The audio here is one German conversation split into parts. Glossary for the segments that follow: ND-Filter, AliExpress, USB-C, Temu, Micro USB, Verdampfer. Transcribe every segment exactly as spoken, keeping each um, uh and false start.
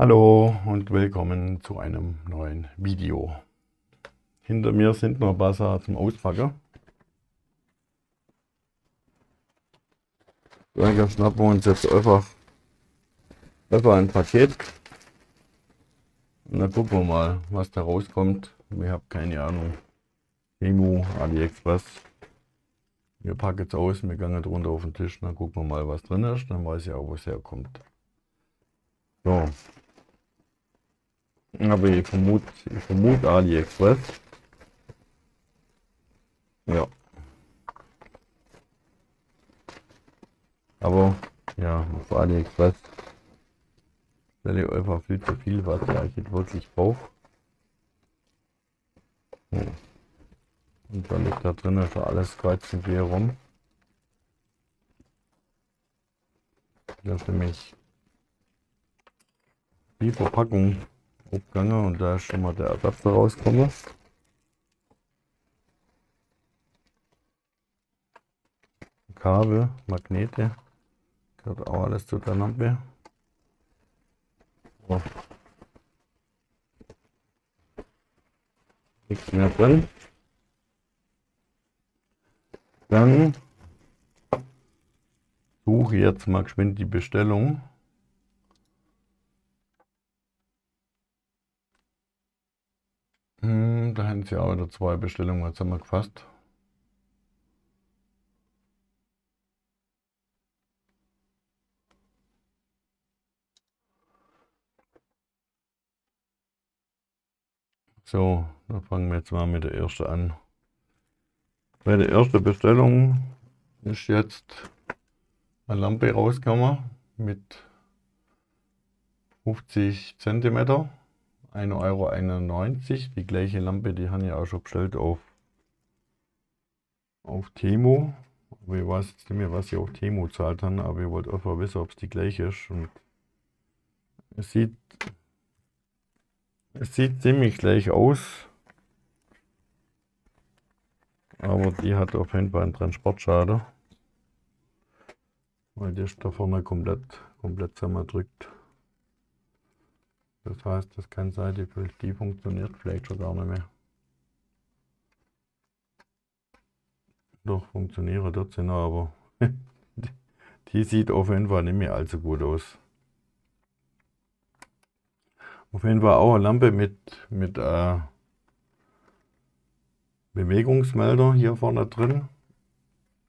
Hallo und willkommen zu einem neuen Video. Hinter mir sind noch Wasser zum Auspacken. Dann schnappen wir uns jetzt einfach, einfach ein Paket. Und dann gucken wir mal, was da rauskommt. Ich habe keine Ahnung. Temu, AliExpress. Wir packen es aus, wir gehen runter auf den Tisch, dann gucken wir mal, was drin ist. Dann weiß ich auch, wo es herkommt. So. Aber ich vermute, ich vermute AliExpress. Ja. Aber, ja, auf AliExpress stelle ich einfach viel zu viel, was ich jetzt wirklich brauche. Hm. Und dann liegt da drin für alles kreuzend hier rum. Das ist nämlich die Verpackung abgegangen und da ist schon mal der Adapter rausgekommen. Kabel, Magnete, gehört auch alles zu der Lampe. So. Nichts mehr drin. Dann suche ich jetzt mal geschwind die Bestellung. Hm, da haben sie ja auch wieder zwei Bestellungen, jetzt haben wir gefasst. So, da fangen wir jetzt mal mit der ersten an. Bei der ersten Bestellung ist jetzt eine Lampe rausgekommen mit fünfzig Zentimeter, ein Euro einundneunzig. Die gleiche Lampe, die haben ja auch schon bestellt auf, auf Temu. Aber ich weiß jetzt nicht mehr, was sie auf Temu gezahlt haben, aber ich wollte einfach wissen, ob es die gleiche ist. Und es sieht, es sieht ziemlich gleich aus. Aber die hat auf jeden Fall einen Transportschaden, weil die ist da vorne komplett, komplett zusammengedrückt. Das heißt, das kann sein, die, die funktioniert vielleicht schon gar nicht mehr. Doch, funktionieren dort sind aber die sieht auf jeden Fall nicht mehr allzu gut aus. Auf jeden Fall auch eine Lampe mit, mit äh, Bewegungsmelder hier vorne drin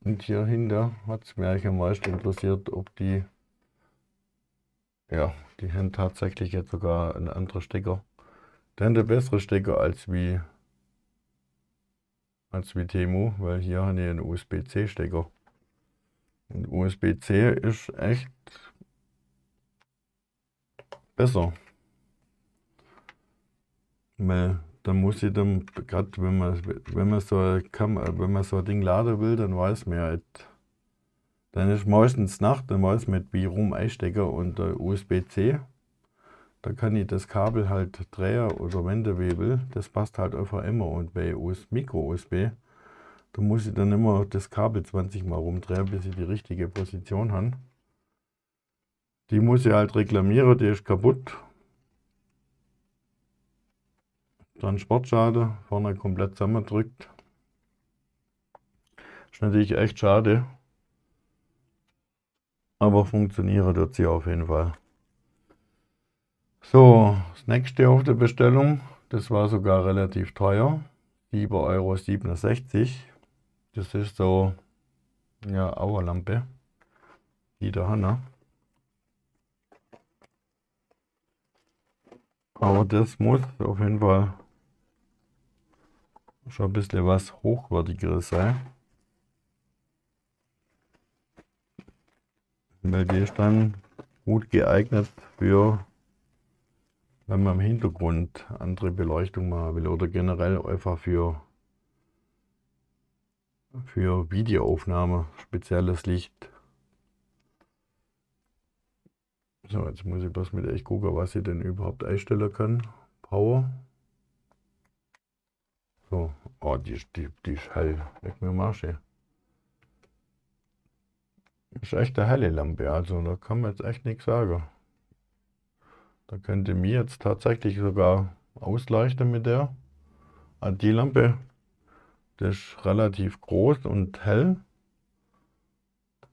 und hier hinter hat es mir eigentlich am meisten interessiert, ob die, ja, die haben tatsächlich jetzt sogar einen anderen Stecker, der haben der bessere Stecker als wie, als wie Temu, weil hier haben die einen U S B C Stecker und U S B C ist echt besser, weil dann muss ich dann, gerade wenn man, wenn man so wenn man so ein Ding laden will, dann weiß man halt, dann ist meistens Nacht, dann weiß man wie rum einstecken und äh, U S B C, da kann ich das Kabel halt drehen oder wenden wie ich will, das passt halt einfach immer und bei Micro U S B, da muss ich dann immer das Kabel zwanzig Mal rumdrehen, bis ich die richtige Position habe. Die muss ich halt reklamieren, die ist kaputt. Transportschade, vorne komplett zusammengedrückt. Ist natürlich echt schade. Aber funktioniert tut sie auf jeden Fall. So, das nächste auf der Bestellung, das war sogar relativ teuer. sieben Euro siebenundsechzig. Das ist so, ja, Auerlampe. Die da Hanna. Aber das muss auf jeden Fall schon ein bisschen was Hochwertigeres sein. Weil die ist dann gut geeignet für, wenn man im Hintergrund andere Beleuchtung machen will oder generell einfach für, für Videoaufnahme spezielles Licht. So, jetzt muss ich bloß mit euch gucken, was ich denn überhaupt einstellen kann. Power. So, oh, die, die, die ist hell. Leck mir Marsch hier. Ist echt eine helle Lampe, also da kann man jetzt echt nichts sagen. Da könnte mir jetzt tatsächlich sogar ausleuchten mit der A D-Lampe. Das ist relativ groß und hell.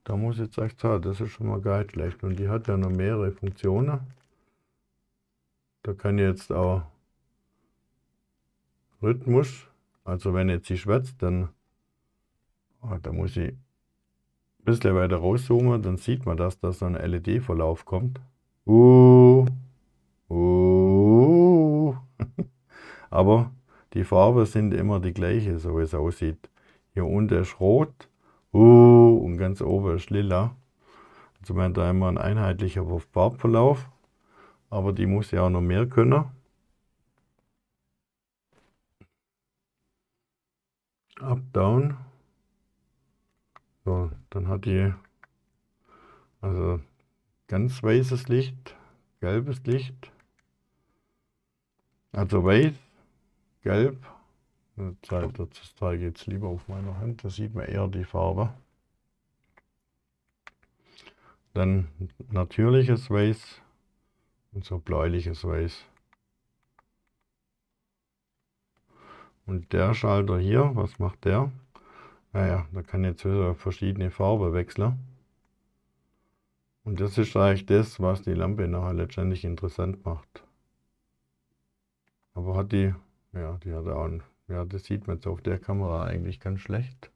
Da muss ich jetzt echt sagen, das ist schon mal gar nicht schlecht. Und die hat ja noch mehrere Funktionen. Da kann ich jetzt auch Rhythmus, also wenn jetzt sie schwätzt, dann ah, da muss ich ein bisschen weiter rauszoomen, dann sieht man, dass da so ein L E D-Verlauf kommt. Uh, uh. Aber die Farben sind immer die gleiche, so wie es aussieht. Hier unten ist rot. Uh, und ganz oben ist lila. Also man hat da immer ein einheitlicher Farbverlauf, aber die muss ja auch noch mehr können. Up, down. So, dann hat die also ganz weißes Licht, gelbes Licht. Also weiß, gelb. Das zeige ich jetzt lieber auf meiner Hand, da sieht man eher die Farbe. Dann natürliches Weiß und so bläuliches Weiß. Und der Schalter hier, was macht der? Naja, da kann jetzt verschiedene Farben wechseln. Und das ist eigentlich das, was die Lampe nachher letztendlich interessant macht. Aber hat die, ja, die hat auch einen. Ja, das sieht man jetzt auf der Kamera eigentlich ganz schlecht.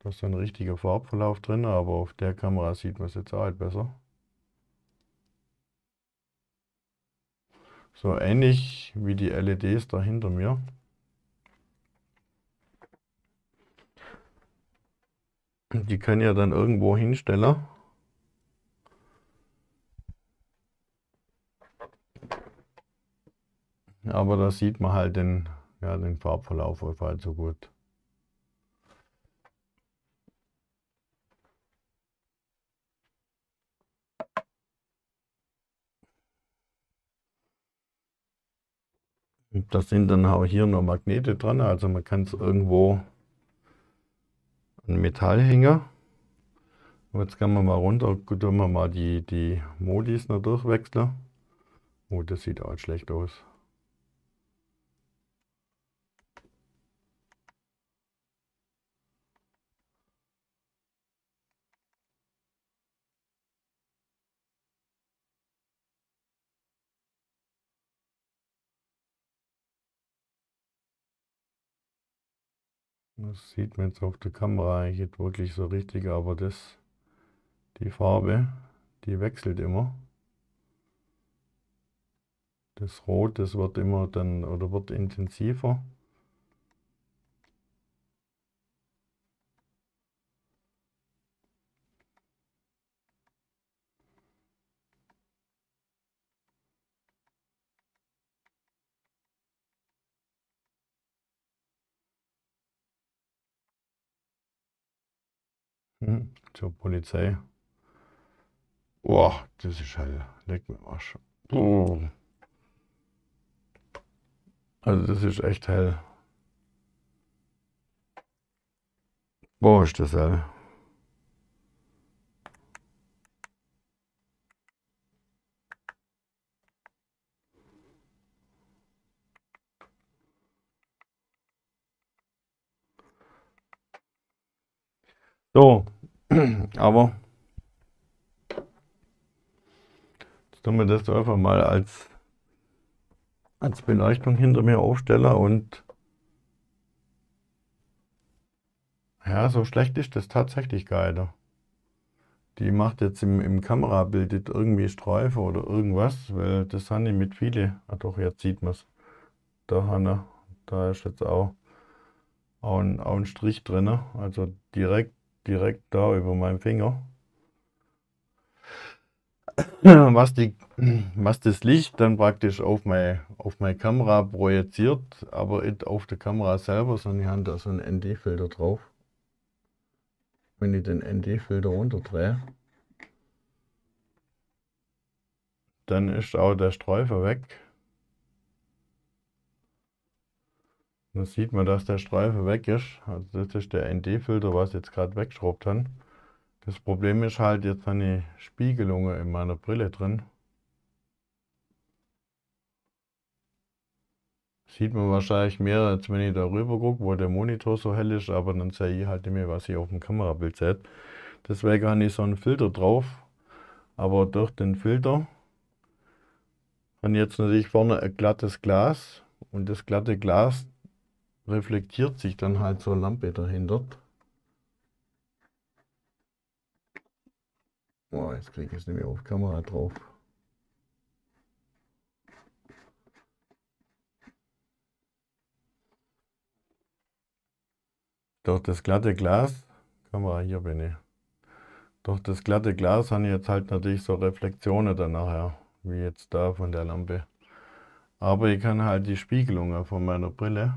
Da ist so ein richtiger Farbverlauf drin, aber auf der Kamera sieht man es jetzt auch halt besser. So ähnlich wie die L E Ds da hinter mir. Die kann ja dann irgendwo hinstellen. Aber da sieht man halt den Ja, den Farbverlauf war halt so gut. Und da sind dann auch hier noch Magnete dran, also man kann es irgendwo an Metall hängen. Und jetzt kann man mal runter, können wir mal die, die Modis noch durchwechseln. Oh, das sieht auch schlecht aus. Das sieht man jetzt auf der Kamera eigentlich wirklich so richtig, aber das, die Farbe, die wechselt immer. Das Rot, das wird immer dann, oder wird intensiver. Zur Polizei. Boah, das ist hell. Leck mir Arsch. Oh. Also das ist echt hell. Boah, ist das hell. So, aber jetzt tun wir das einfach mal als, als Beleuchtung hinter mir aufstellen und ja, so schlecht ist das tatsächlich gar nicht. Die macht jetzt im, im Kamerabild irgendwie Streife oder irgendwas, weil das habe ich mit vielen, ah doch, jetzt sieht man es, da, da ist jetzt auch, auch, ein, auch ein Strich drin, also direkt direkt da über meinem Finger. Was, die, was das Licht dann praktisch auf meine, auf meine Kamera projiziert, aber nicht auf der Kamera selber, sondern ich habe da so einen N D-Filter drauf. Wenn ich den N D-Filter runterdrehe, dann ist auch der Streifen weg. Dann sieht man, dass der Streifen weg ist. Also das ist der N D-Filter, was ich jetzt gerade weggeschraubt habe. Das Problem ist halt, jetzt habe ich Spiegelungen in meiner Brille drin. sieht man wahrscheinlich mehr, als wenn ich da rüber gucke, wo der Monitor so hell ist, aber dann sehe ich halt nicht mehr, was ich auf dem Kamerabild sehe. Deswegen habe ich so einen Filter drauf, aber durch den Filter habe ich jetzt natürlich vorne ein glattes Glas und das glatte Glas reflektiert sich dann halt so eine Lampe dahinter. Oh, jetzt kriege ich es nicht mehr auf Kamera drauf. Durch das glatte Glas, Kamera hier bin ich, durch das glatte Glas habe ich jetzt halt natürlich so Reflexionen dann nachher, wie jetzt da von der Lampe. Aber ich kann halt die Spiegelungen von meiner Brille,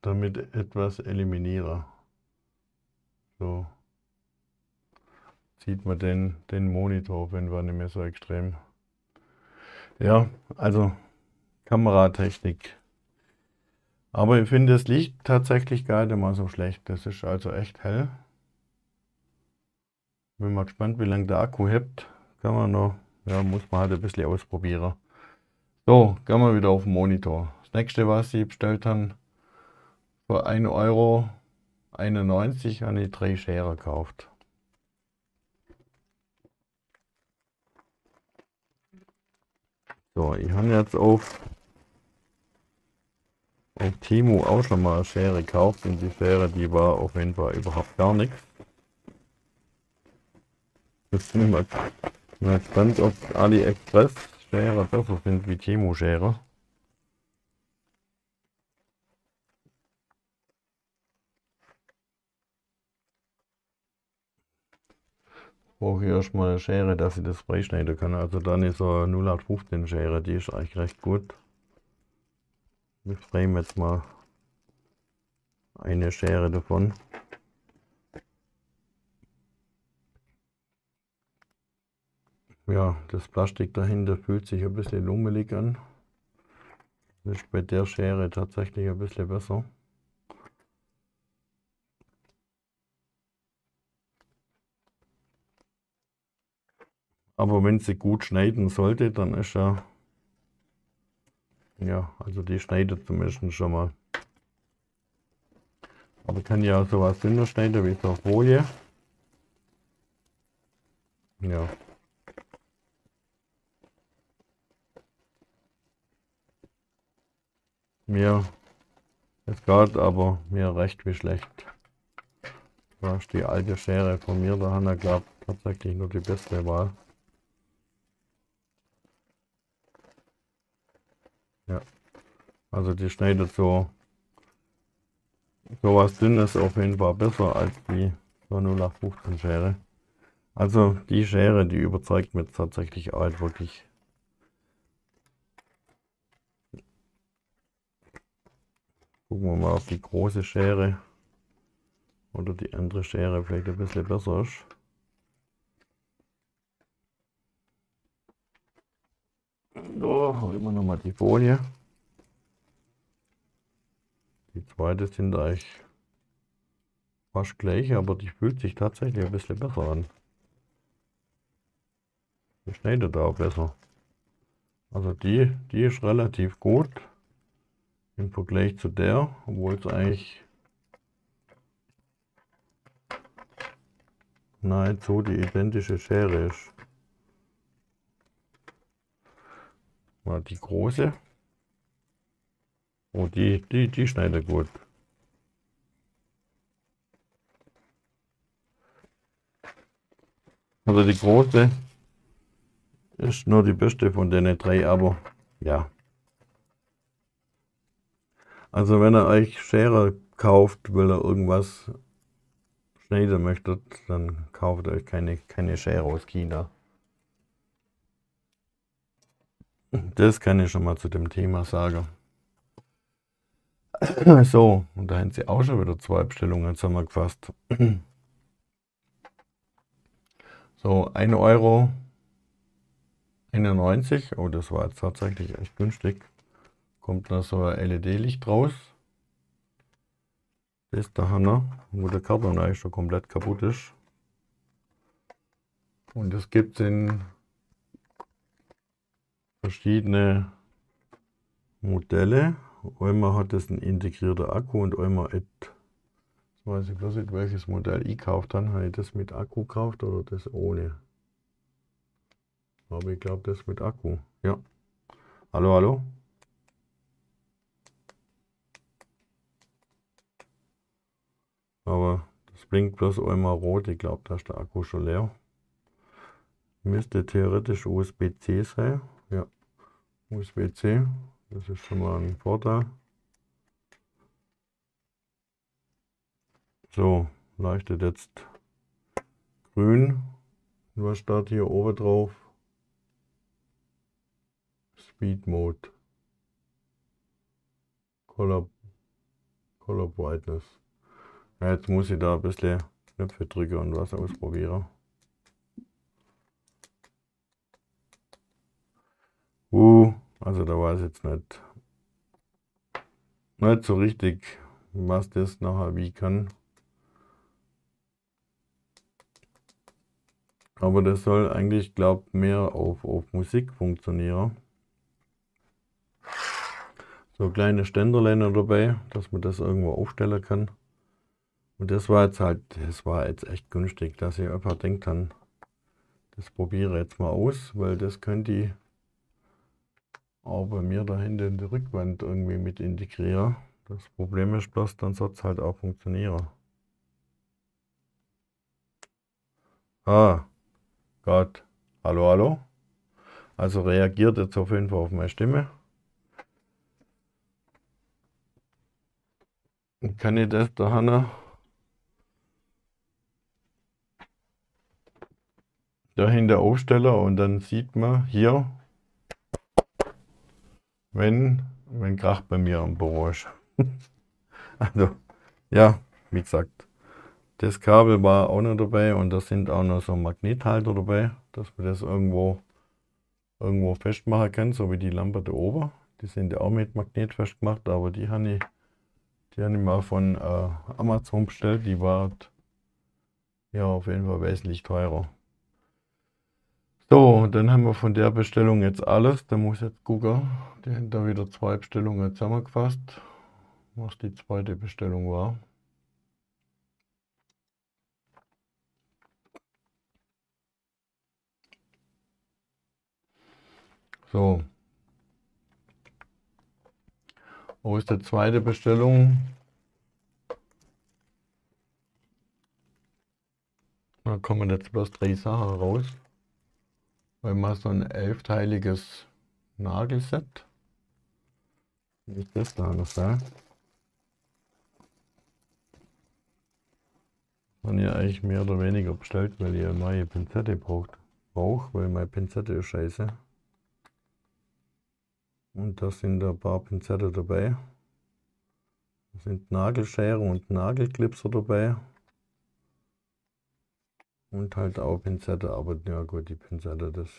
damit etwas eliminieren. So sieht man den, den Monitor, wenn wir nicht mehr so extrem. Ja, also Kameratechnik. Aber ich finde das Licht tatsächlich gar nicht mal so schlecht. Das ist also echt hell. Bin mal gespannt, wie lange der Akku hält. Kann man noch, ja, muss man halt ein bisschen ausprobieren. So, gehen wir wieder auf den Monitor. Das nächste, was ich bestellt habe, für ein Euro einundneunzig habe ich drei Schere gekauft. So, ich habe jetzt auf auf Temu auch schon mal eine Schere gekauft und die Schere, die war auf jeden Fall überhaupt gar nichts. Jetzt bin ich mal, mal gespannt, ob AliExpress Schere besser sind wie Temu Schere. Ich brauche ich erstmal eine Schere, dass ich das freischneiden kann. Also dann ist so eine null acht fünfzehn Schere, die ist eigentlich recht gut. Wir nehmen jetzt mal eine Schere davon. Ja, das Plastik dahinter fühlt sich ein bisschen lummelig an. Das ist bei der Schere tatsächlich ein bisschen besser. Aber wenn sie gut schneiden sollte, dann ist ja... Ja, also die schneidet zumindest schon mal. Aber ich kann ja sowas dünner schneiden wie so Folie. Ja. Mir ist gerade aber mir recht wie schlecht. Da ist die alte Schere von mir, da habe ich glaube tatsächlich nur die beste Wahl. Ja, also die schneidet so sowas Dünnes auf jeden Fall besser als die so null acht fünfzehn Schere. Also die Schere, die überzeugt mich tatsächlich auch halt wirklich. Gucken wir mal, ob die große Schere oder die andere Schere vielleicht ein bisschen besser ist. So, holen wir nochmal die Folie. Die zweite sind eigentlich fast gleich, aber die fühlt sich tatsächlich ein bisschen besser an. Die schneidet da auch besser. Also die, die ist relativ gut im Vergleich zu der, obwohl es eigentlich nahezu die identische Schere ist. Mal die große. Oh, die, die, die schneidet gut. Also die große ist nur die beste von den drei, aber ja. Also wenn ihr euch Schere kauft, weil ihr irgendwas schneiden möchtet, dann kauft euch keine, keine Schere aus China. Das kann ich schon mal zu dem Thema sagen. So, und da haben sie auch schon wieder zwei Bestellungen zusammengefasst. So, ein Euro einundneunzig. Oh, das war jetzt tatsächlich echt günstig. Kommt da so ein L E D-Licht raus. Das ist der Hanna, wo der Karton eigentlich schon komplett kaputt ist. Und es gibt den verschiedene Modelle. Einmal hat es einen integrierten Akku und einmal et, ich weiß ich bloß nicht, welches Modell ich kauft dann. Habe ich das mit Akku gekauft oder das ohne? Aber ich glaube, das mit Akku. Ja. Hallo, hallo. Aber das blinkt bloß einmal rot. Ich glaube, da ist der Akku schon leer. Müsste theoretisch U S B C sein. Ja, U S B C. Das ist schon mal ein Vorteil. So, leuchtet jetzt grün. Was steht hier oben drauf? Speed Mode. Color, Color Brightness. Ja, jetzt muss ich da ein bisschen Knöpfe drücken und was ausprobieren. Uh, also da weiß ich jetzt nicht, nicht so richtig, was das nachher wie kann. Aber das soll eigentlich, glaube ich, mehr auf, auf Musik funktionieren. So kleine Ständerleiner dabei, dass man das irgendwo aufstellen kann. Und das war jetzt halt, das war jetzt echt günstig, dass ich einfach denkt dann, das probiere jetzt mal aus, weil das könnte ich auch bei mir da hinten in die Rückwand irgendwie mit integrieren. Das Problem ist bloß, dann soll es halt auch funktionieren. Ah. Gott, hallo, hallo. Also reagiert jetzt auf jeden Fall auf meine Stimme. Und kann ich das da Hanna dahinter aufstellen und dann sieht man hier, wenn, wenn Krach bei mir am Büro ist. Also, ja, wie gesagt. Das Kabel war auch noch dabei und da sind auch noch so Magnethalter dabei, dass man das irgendwo, irgendwo festmachen kann, so wie die Lampe da oben. Die sind ja auch mit Magnet festgemacht, aber die habe ich, die habe ich mal von äh, Amazon bestellt. Die war ja auf jeden Fall wesentlich teurer. So, dann haben wir von der Bestellung jetzt alles. Da muss ich jetzt gucken. Die haben da wieder zwei Bestellungen zusammengefasst, was die zweite Bestellung war. So, wo ist die zweite Bestellung? Da kommen jetzt bloß drei Sachen raus. Weil man so ein elfteiliges Nagelset. Wie ist das da alles da? Man ja eigentlich mehr oder weniger bestellt, weil ihr eine neue Pinzette braucht. Braucht, weil meine Pinzette ist scheiße. Und da sind ein paar Pinzetten dabei. Da sind Nagelscheren und Nagelclipser dabei. Und halt auch Pinzette, aber ja gut, die Pinzette, das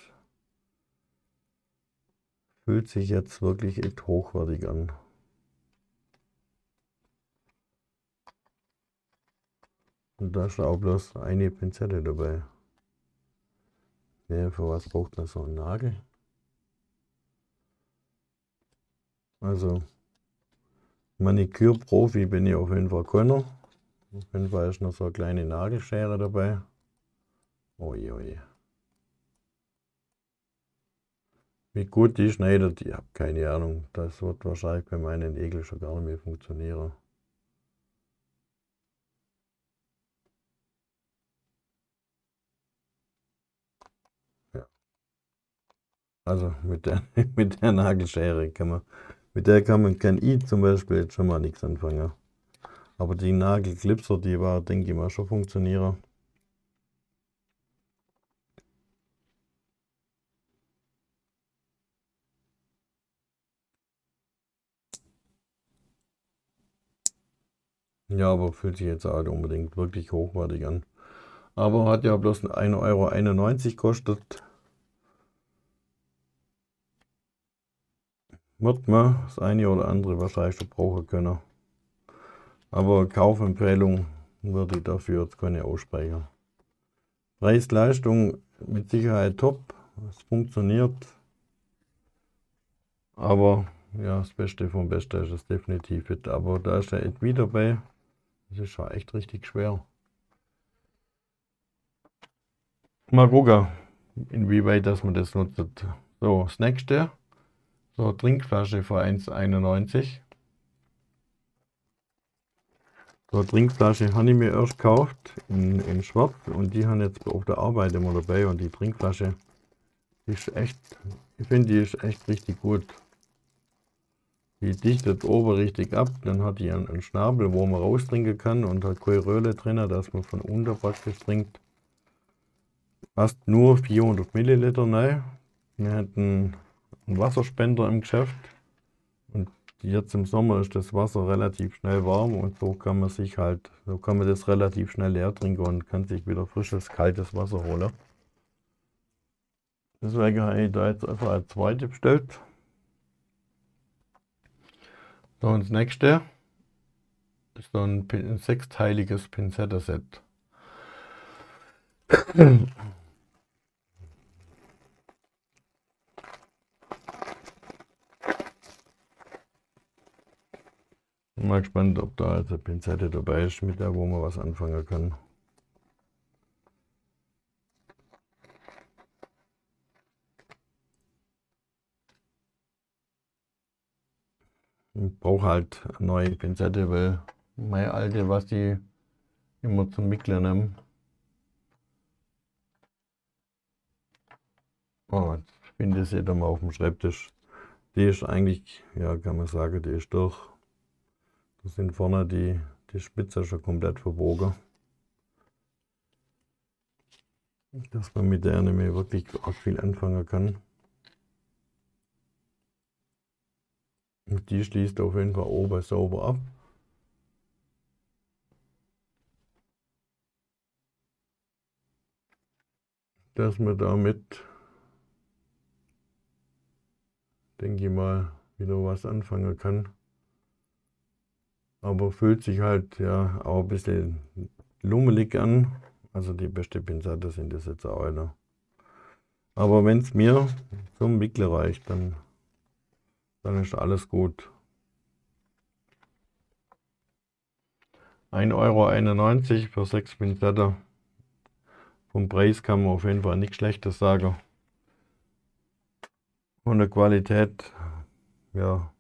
fühlt sich jetzt wirklich echt hochwertig an. Und da ist auch bloß eine Pinzette dabei. Ja, für was braucht man so einen Nagel? Also, Manikürprofi bin ich auf jeden Fall keiner. Auf jeden Fall ist noch so eine kleine Nagelschere dabei. Oje, oje. Wie gut die schneidet, ich habe keine Ahnung. Das wird wahrscheinlich bei meinen Nägeln schon gar nicht mehr funktionieren. Ja. Also, mit der, mit der Nagelschere kann man... Mit der kann man, kann ich zum Beispiel jetzt schon mal nichts anfangen. Aber die Nagelclipser, die war, denke ich mal, schon funktionieren. Ja, aber fühlt sich jetzt halt unbedingt wirklich hochwertig an. Aber hat ja bloß ein Euro einundneunzig gekostet. Wird man das eine oder andere wahrscheinlich schon brauchen können. Aber Kaufempfehlung würde ich dafür jetzt keine aussprechen. Preis-Leistung mit Sicherheit top. Es funktioniert. Aber ja, das Beste vom Beste ist es definitiv nicht. Aber da ist der N D dabei. Das ist schon echt richtig schwer. Mal gucken, inwieweit dass man das nutzt. So, das nächste. So, Trinkflasche für eins einundneunzig. So, Trinkflasche habe ich mir erst gekauft in, in Schwarz und die haben jetzt auf der Arbeit immer dabei. Und die Trinkflasche ist echt, ich finde, die ist echt richtig gut. Die dichtet oben richtig ab, dann hat die einen, einen Schnabel, wo man raustrinken kann und hat keine Röhle drin, dass man von unten praktisch trinkt. Passt nur vierhundert Milliliter rein. Wir hatten einen Wasserspender im Geschäft und jetzt im Sommer ist das Wasser relativ schnell warm und so kann man sich halt, so kann man das relativ schnell leer trinken und kann sich wieder frisches, kaltes Wasser holen. Deswegen habe ich da jetzt einfach als zweite bestellt. So, und das nächste ist so ein, ein sechsteiliges Pinzette-Set. Ich bin mal gespannt, ob da jetzt eine Pinzette dabei ist, mit der wo man was anfangen kann. Ich brauche halt eine neue Pinzette, weil meine alte, was die immer zum Mickeln nehmen. Oh, jetzt finde ich sie dann mal auf dem Schreibtisch. Die ist eigentlich, ja, kann man sagen, die ist durch. Da sind vorne die, die Spitze schon komplett verbogen. Dass man mit der nicht mehr wirklich auch viel anfangen kann. Und die schließt auf jeden Fall oben sauber ab. Dass man damit, denke ich mal, wieder was anfangen kann. Aber fühlt sich halt ja auch ein bisschen lummelig an. Also die beste Pinzette sind das jetzt auch einer. Aber wenn es mir zum Wickeln reicht, dann Dann ist alles gut. ein Euro einundneunzig für sechs Pinzette. Vom Preis kann man auf jeden Fall nichts Schlechtes sagen. Von der Qualität, ja.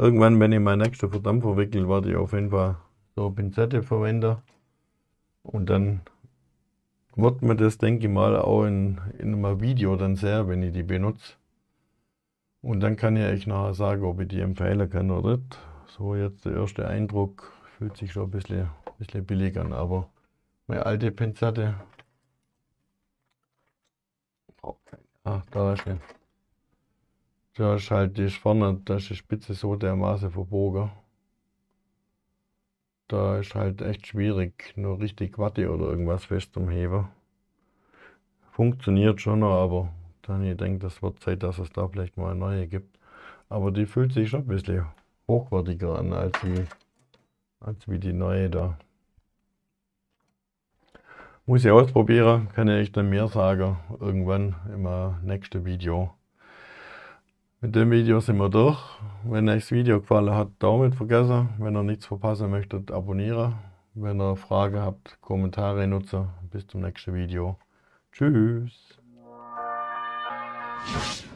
Irgendwann, wenn ich meinen nächsten Verdampfer wickel, werde ich auf jeden Fall so eine Pinzette verwenden. Und dann wird man das, denke ich mal, auch in, in einem Video dann sehen, wenn ich die benutze. Und dann kann ich euch nachher sagen, ob ich die empfehlen kann oder nicht. So, jetzt der erste Eindruck, fühlt sich schon ein bisschen, bisschen billig an, aber meine alte Pinzette. Ach, da ist sie. Da ist halt die vorne, da ist die Spitze so dermaßen verbogen. Da ist halt echt schwierig, nur richtig Watte oder irgendwas fest zum Heben. Funktioniert schon noch, aber ich denke, das wird Zeit, dass es da vielleicht mal eine neue gibt. Aber die fühlt sich schon ein bisschen hochwertiger an, als wie, als wie die neue da. Muss ich ausprobieren, kann ich euch dann mehr sagen, irgendwann im nächsten Video. Mit dem Video sind wir durch. Wenn euch das Video gefallen hat, Daumen vergessen. Wenn ihr nichts verpassen möchtet, abonnieren. Wenn ihr Fragen habt, Kommentare nutzen. Bis zum nächsten Video. Tschüss. You